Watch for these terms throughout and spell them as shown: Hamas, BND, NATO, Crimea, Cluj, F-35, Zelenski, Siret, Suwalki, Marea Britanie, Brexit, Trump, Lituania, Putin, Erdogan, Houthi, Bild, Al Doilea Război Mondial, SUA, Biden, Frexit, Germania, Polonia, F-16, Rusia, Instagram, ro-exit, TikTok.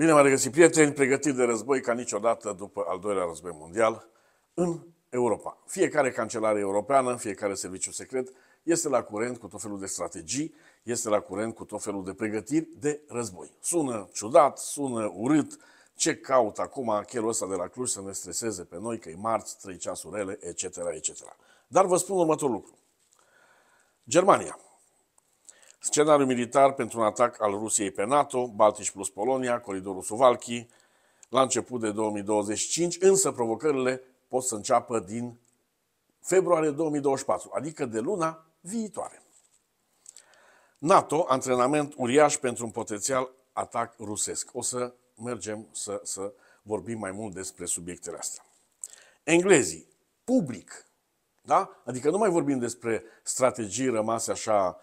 Bine v-am regăsit, prieteni, pregătiri de război ca niciodată după al doilea război mondial în Europa. Fiecare cancelare europeană, fiecare serviciu secret este la curent cu tot felul de strategii, este la curent cu tot felul de pregătiri de război. Sună ciudat, sună urât, ce caut acum chelul ăsta de la Cluj să ne streseze pe noi că e marți, 3 ceasurele, etc., etc. Dar vă spun următorul lucru. Germania. Scenariu militar pentru un atac al Rusiei pe NATO, Baltici plus Polonia, coridorul Suwalki, la început de 2025, însă provocările pot să înceapă din februarie 2024, adică de luna viitoare. NATO, antrenament uriaș pentru un potențial atac rusesc. O să mergem să vorbim mai mult despre subiectele astea. Englezii, public, da? Adică nu mai vorbim despre strategii rămase așa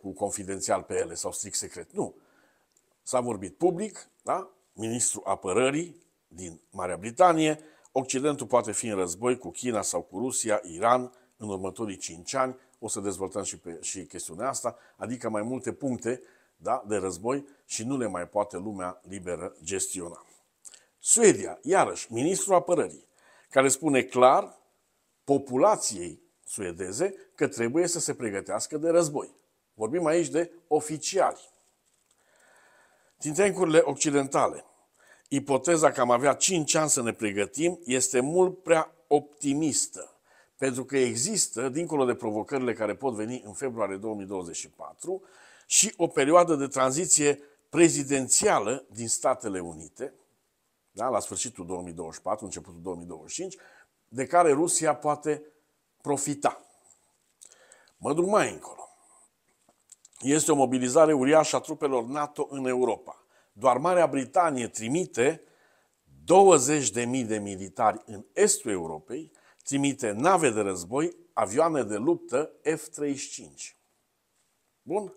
cu confidențial pe ele sau strict secret. Nu. S-a vorbit public, da? Ministrul apărării din Marea Britanie, Occidentul poate fi în război cu China sau cu Rusia, Iran, în următorii 5 ani, o să dezvoltăm și chestiunea asta, adică mai multe puncte, da, de război și nu le mai poate lumea liberă gestiona. Suedia, iarăși, ministrul apărării, care spune clar populației suedeze că trebuie să se pregătească de război. Vorbim aici de oficiali. Think-tank-urile occidentale. Ipoteza că am avea 5 ani să ne pregătim este mult prea optimistă, pentru că există, dincolo de provocările care pot veni în februarie 2024, și o perioadă de tranziție prezidențială din Statele Unite, da, la sfârșitul 2024, începutul 2025, de care Rusia poate profita. Mă duc mai încolo. Este o mobilizare uriașă a trupelor NATO în Europa. Doar Marea Britanie trimite 20.000 de militari în estul Europei, trimite nave de război, avioane de luptă F-35. Bun?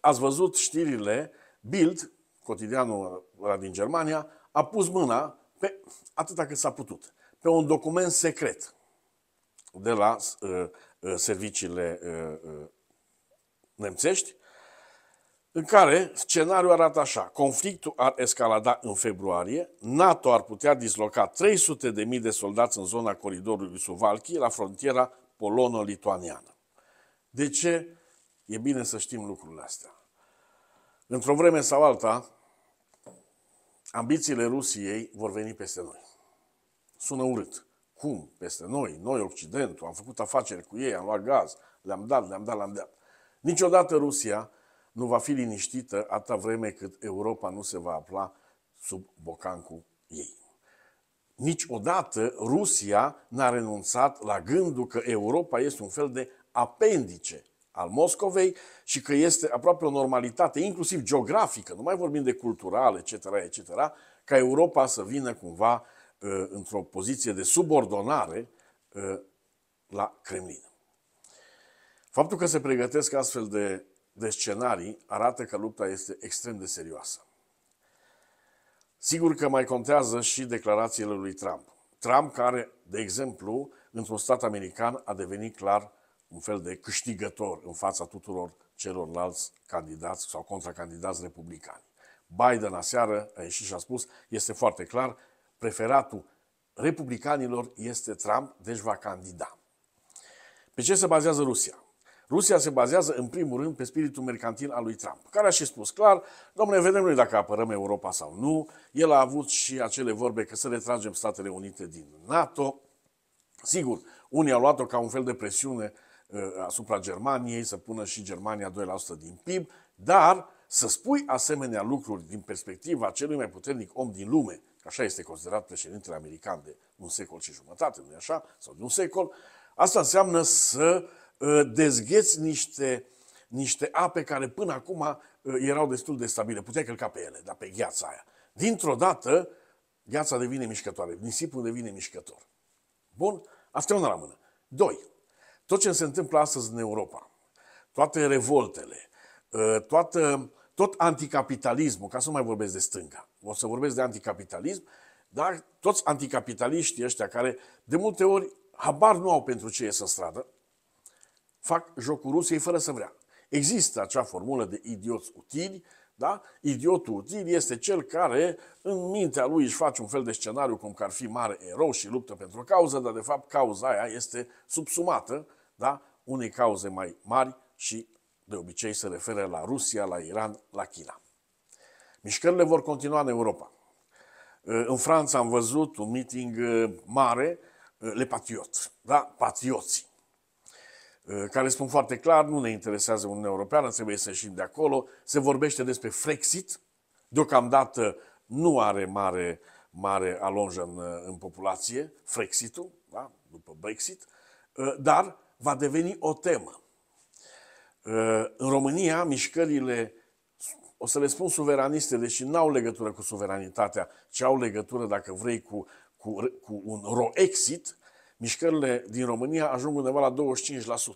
Ați văzut știrile, Bild, cotidianul ăla din Germania, a pus mâna, pe, atâta cât s-a putut, pe un document secret de la serviciile nemțești, în care scenariul arată așa. Conflictul ar escalada în februarie, NATO ar putea disloca 300.000 de soldați în zona coridorului Suwalki, la frontiera polono-lituaniană. De ce e bine să știm lucrurile astea? Într-o vreme sau alta, ambițiile Rusiei vor veni peste noi. Sună urât. Cum? Peste noi? Noi, Occidentul, am făcut afaceri cu ei, am luat gaz, le-am dat. Niciodată Rusia nu va fi liniștită atâta vreme cât Europa nu se va afla sub bocancul ei. Niciodată Rusia n-a renunțat la gândul că Europa este un fel de apendice al Moscovei și că este aproape o normalitate, inclusiv geografică, nu mai vorbim de culturale, etc., etc., ca Europa să vină cumva într-o poziție de subordonare la Kremlin. Faptul că se pregătesc astfel de scenarii arată că lupta este extrem de serioasă. Sigur că mai contează și declarațiile lui Trump. Trump care, de exemplu, într-un stat american a devenit clar un fel de câștigător în fața tuturor celorlalți candidați sau contracandidați republicani. Biden aseară a ieșit și a spus, este foarte clar, preferatul republicanilor este Trump, deci va candida. Pe ce se bazează Rusia? Rusia se bazează, în primul rând, pe spiritul mercantil al lui Trump, care a și spus clar, domnule, vedem noi dacă apărăm Europa sau nu. El a avut și acele vorbe că să retragem Statele Unite din NATO. Sigur, unii au luat-o ca un fel de presiune asupra Germaniei, să pună și Germania 2% din PIB, dar să spui asemenea lucruri din perspectiva celui mai puternic om din lume, că așa este considerat președintele american de un secol și jumătate, nu-i așa? Sau de un secol, asta înseamnă să dezgheți niște ape care până acum erau destul de stabile. Puteai călca pe ele, dar pe gheața aia. Dintr-o dată, gheața devine mișcătoare, nisipul devine mișcător. Bun? Asta e una la mână. 2. Tot ce se întâmplă astăzi în Europa, toate revoltele, tot anticapitalismul, ca să nu mai vorbesc de stânga, o să vorbesc de anticapitalism, dar toți anticapitaliștii ăștia care de multe ori habar nu au pentru ce ies în stradă, fac jocul Rusiei fără să vrea. Există acea formulă de idioți utili, Da? Idiotul util este cel care în mintea lui își face un fel de scenariu cum că ar fi mare erou și luptă pentru o cauză, dar de fapt cauza aia este subsumată, da, unei cauze mai mari și de obicei se referă la Rusia, la Iran, la China. Mișcările vor continua în Europa. În Franța am văzut un meeting mare, le patrioți, da? Patrioții, care spun foarte clar, nu ne interesează Uniunea Europeană, trebuie să ieșim de acolo. Se vorbește despre Frexit, deocamdată nu are mare alonjă în populație, Frexitul, da? După Brexit, dar va deveni o temă. În România, mișcările, o să le spun suveraniste, deși n-au legătură cu suveranitatea, ci au legătură, dacă vrei, cu un ro-exit, mișcările din România ajung undeva la 25%.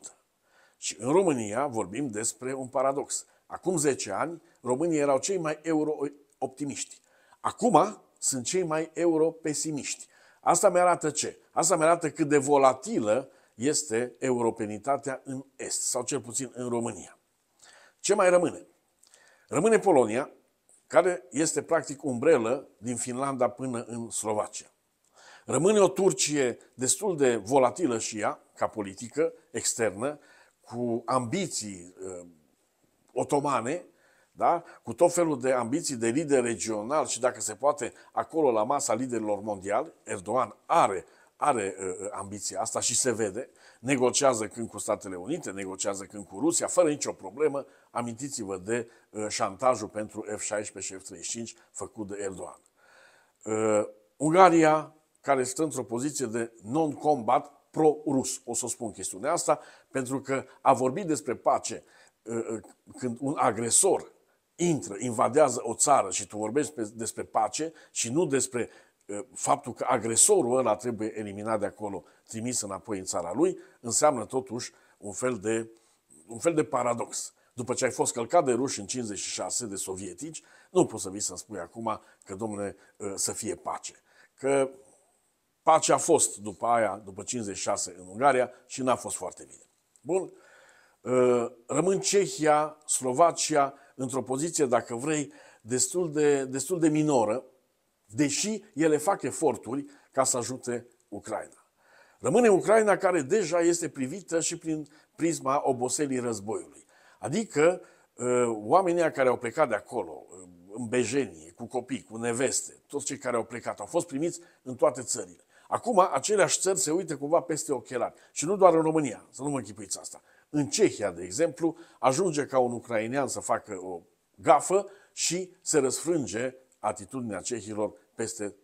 Și în România vorbim despre un paradox. Acum 10 ani, românii erau cei mai euro-optimiști. Acum sunt cei mai euro-pesimiști. Asta mi-arată ce? Asta mi-arată cât de volatilă este europenitatea în Est, sau cel puțin în România. Ce mai rămâne? Rămâne Polonia, care este practic umbrelă din Finlanda până în Slovacia. Rămâne o Turcie destul de volatilă și ea, ca politică externă, cu ambiții otomane, da? Cu tot felul de ambiții de lider regional și, dacă se poate, acolo la masa liderilor mondiali. Erdogan are ambiția asta și se vede. Negociază când cu Statele Unite, negociază când cu Rusia, fără nicio problemă. Amintiți-vă de șantajul pentru F-16 și F-35 făcut de Erdogan. Ungaria, care stă într-o poziție de non-combat pro-rus, o să spun chestiunea asta, pentru că a vorbit despre pace când un agresor intră, invadează o țară și tu vorbești despre pace și nu despre faptul că agresorul ăla trebuie eliminat de acolo, trimis înapoi în țara lui, înseamnă totuși un fel de paradox. După ce ai fost călcat de ruși în 56 de sovietici, nu poți să vii să-mi spui acum că, domnule, să fie pace. Că pacea a fost după aia, după 56 în Ungaria și n-a fost foarte bine. Bun. Rămân Cehia, Slovacia, într-o poziție, dacă vrei, destul de minoră, deși ele fac eforturi ca să ajute Ucraina. Rămâne Ucraina, care deja este privită și prin prisma oboselii războiului. Adică oamenii care au plecat de acolo, în bejenie, cu copii, cu neveste, toți cei care au plecat, au fost primiți în toate țările. Acum, aceleași țări se uită cumva peste ochelari. Și nu doar în România, să nu mă închipuiți asta. În Cehia, de exemplu, ajunge ca un ucrainean să facă o gafă și se răsfrânge atitudinea cehilor peste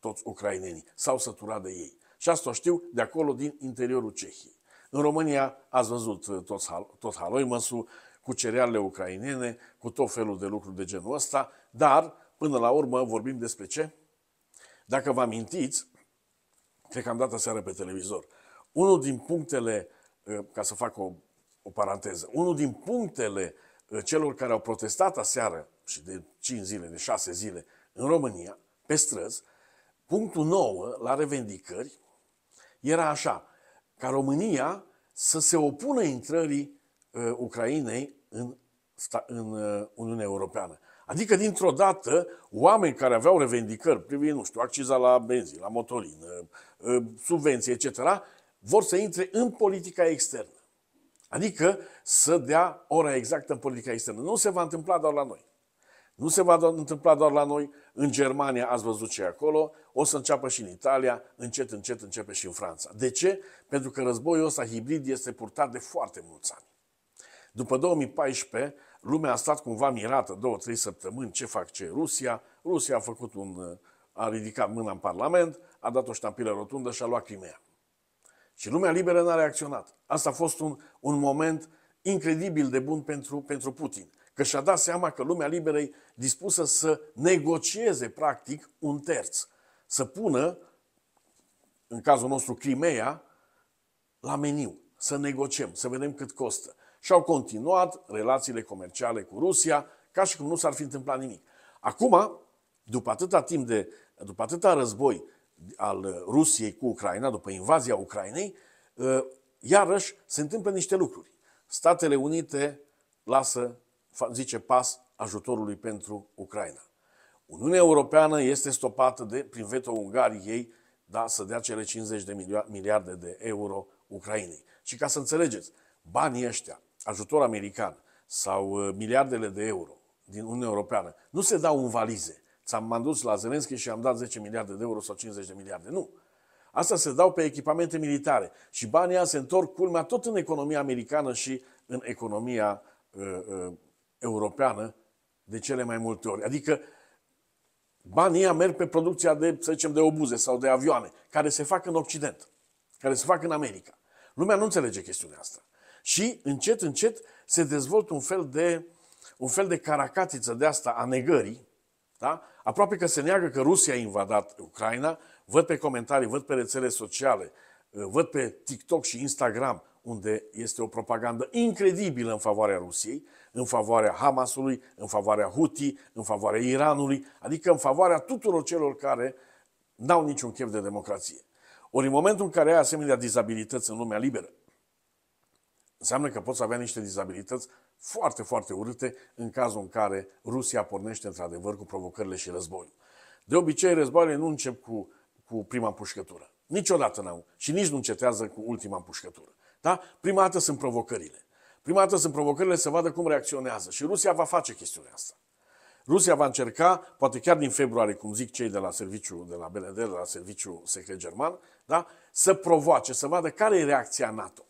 toți ucrainenii. S-au săturat de ei. Și asta știu de acolo, din interiorul Cehiei. În România ați văzut tot haloimăsul, cu cerealele ucrainene, cu tot felul de lucruri de genul ăsta, dar, până la urmă, vorbim despre ce? Dacă vă amintiți, cred că am dat aseară pe televizor, unul din punctele, ca să fac o paranteză, unul din punctele celor care au protestat aseară, și de 5 zile, de 6 zile, în România, pe străzi, punctul 9 la revendicări era așa, ca România să se opună intrării Ucrainei în Uniunea Europeană. Adică, dintr-o dată, oameni care aveau revendicări privind, nu știu, acciza la benzină, la motorină, subvenții, etc., vor să intre în politica externă. Adică să dea ora exactă în politica externă. Nu se va întâmpla doar la noi. Nu se va întâmpla doar la noi. În Germania ați văzut ce e acolo, o să înceapă și în Italia, încet, încet începe și în Franța. De ce? Pentru că războiul ăsta hibrid este purtat de foarte mulți ani. După 2014, lumea a stat cumva mirată 2-3 săptămâni, ce fac ce Rusia. Rusia a ridicat mâna în Parlament, a dat o ștampilă rotundă și a luat Crimea. Și lumea liberă n-a reacționat. Asta a fost un moment incredibil de bun pentru Putin, că și-a dat seama că lumea liberă e dispusă să negocieze practic un terț, să pună, în cazul nostru, Crimea la meniu, să negociem, să vedem cât costă. Și au continuat relațiile comerciale cu Rusia, ca și cum nu s-ar fi întâmplat nimic. Acum, după atâta război al Rusiei cu Ucraina, după invazia Ucrainei, iarăși se întâmplă niște lucruri. Statele Unite zice pas ajutorului pentru Ucraina. Uniunea Europeană este stopată prin veto Ungariei ei, da, să dea cele 50 de miliarde de euro Ucrainei. Și ca să înțelegeți, banii ăștia, ajutor american sau miliardele de euro din Uniunea Europeană, nu se dau în valize. M-am dus la Zelenski și am dat 10 miliarde de euro sau 50 de miliarde. Nu. Asta se dau pe echipamente militare. Și banii se întorc, culmea, tot în economia americană și în economia europeană de cele mai multe ori. Adică banii ăia merg pe producția de, să zicem, de obuze sau de avioane, care se fac în Occident, care se fac în America. Lumea nu înțelege chestiunea asta. Și încet, încet se dezvoltă un fel de caracatiță de asta a negării, da? Aproape că se neagă că Rusia a invadat Ucraina. Văd pe comentarii, văd pe rețele sociale, văd pe TikTok și Instagram, unde este o propagandă incredibilă în favoarea Rusiei, în favoarea Hamasului, în favoarea Houthi, în favoarea Iranului, adică în favoarea tuturor celor care n-au niciun chef de democrație. Ori în momentul în care ai asemenea dizabilități în lumea liberă, înseamnă că poți avea niște dizabilități foarte, foarte urâte în cazul în care Rusia pornește într-adevăr cu provocările și războiul. De obicei, războaiele nu încep cu prima împușcătură. Niciodată n-au. Și nici nu încetează cu ultima împușcătură. Da? Prima dată sunt provocările. Prima dată sunt provocările să vadă cum reacționează. Și Rusia va face chestiunea asta. Rusia va încerca, poate chiar din februarie, cum zic cei de la BND, de la serviciu secret german, da? Să provoace, să vadă care e reacția NATO.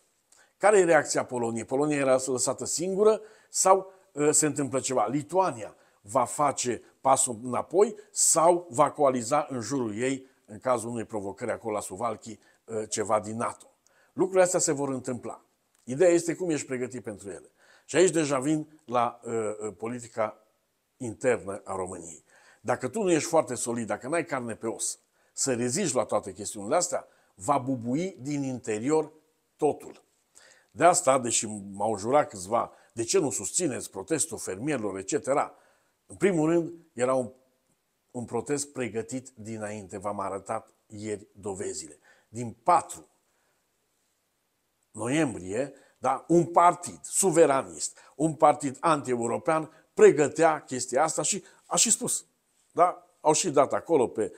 Care e reacția Poloniei? Polonia era lăsată singură sau se întâmplă ceva? Lituania va face pasul înapoi sau va coaliza în jurul ei, în cazul unei provocări acolo la Suwalki, ceva din NATO. Lucrurile astea se vor întâmpla. Ideea este cum ești pregătit pentru ele. Și aici deja vin la politica internă a României. Dacă tu nu ești foarte solid, dacă n-ai carne pe os, să reziști la toate chestiunile astea, va bubui din interior totul. De asta, deși m-au jurat câțiva, de ce nu susțineți protestul fermierilor, etc., în primul rând, era un protest pregătit dinainte. V-am arătat ieri dovezile. Din 4 noiembrie, da, un partid suveranist, un partid anti-european pregătea chestia asta și a și spus. Da? Au și dat acolo pe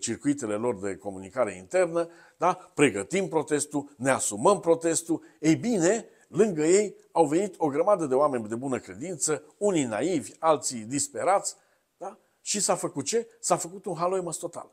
circuitele lor de comunicare internă, da? Pregătim protestul, ne asumăm protestul. Ei bine, lângă ei au venit o grămadă de oameni de bună credință, unii naivi, alții disperați, da? Și s-a făcut ce? S-a făcut un haloimăs total.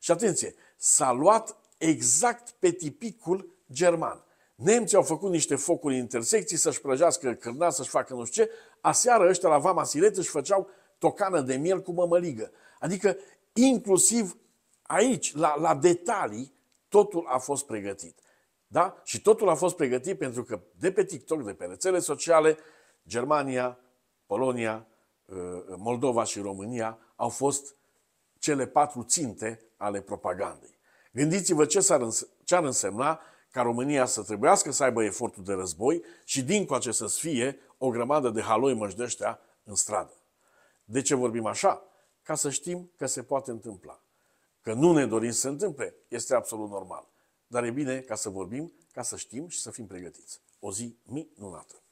Și atenție, s-a luat exact pe tipicul german. Nemții au făcut niște focuri intersecții să-și prăjească cârnați, să-și facă nu știu ce. Aseară ăștia la Vama Siret își făceau tocană de miel cu mămăligă. Adică inclusiv aici, la detalii, totul a fost pregătit. Da? Și totul a fost pregătit pentru că de pe TikTok, de pe rețele sociale, Germania, Polonia, Moldova și România au fost cele 4 ținte ale propagandei. Gândiți-vă ce ar însemna ca România să trebuiască să aibă efortul de război și dincoace să-ți fie o grămadă de haloimăși de ăștia în stradă. De ce vorbim așa? Ca să știm că se poate întâmpla. Că nu ne dorim să se întâmple, este absolut normal. Dar e bine ca să vorbim, ca să știm și să fim pregătiți. O zi minunată!